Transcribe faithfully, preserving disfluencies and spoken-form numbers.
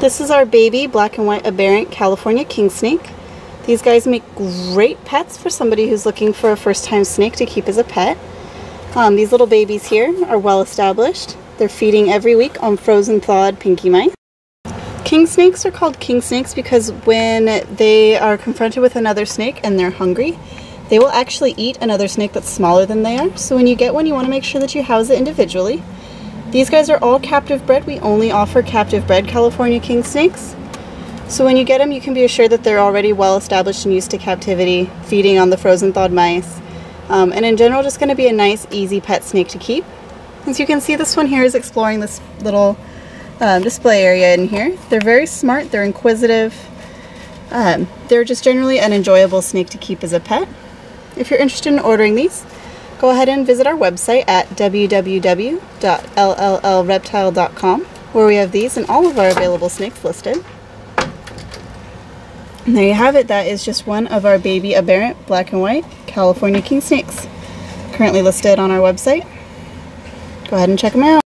This is our baby black and white aberrant California king snake. These guys make great pets for somebody who's looking for a first-time snake to keep as a pet. Um, these little babies here are well established. They're feeding every week on frozen thawed pinky mice. King snakes are called king snakes because when they are confronted with another snake and they're hungry, they will actually eat another snake that's smaller than they are. So when you get one, you want to make sure that you house it individually. These guys are all captive bred. We only offer captive bred California king snakes. So when you get them, you can be assured that they're already well established and used to captivity, feeding on the frozen thawed mice. Um, and in general, just going to be a nice, easy pet snake to keep. As you can see, this one here is exploring this little um, display area in here. They're very smart, they're inquisitive. Um, they're just generally an enjoyable snake to keep as a pet. If you're interested in ordering these, go ahead and visit our website at w w w dot l l l reptile dot com, where we have these and all of our available snakes listed. And there you have it. That is just one of our baby aberrant black and white California king snakes, currently listed on our website. Go ahead and check them out.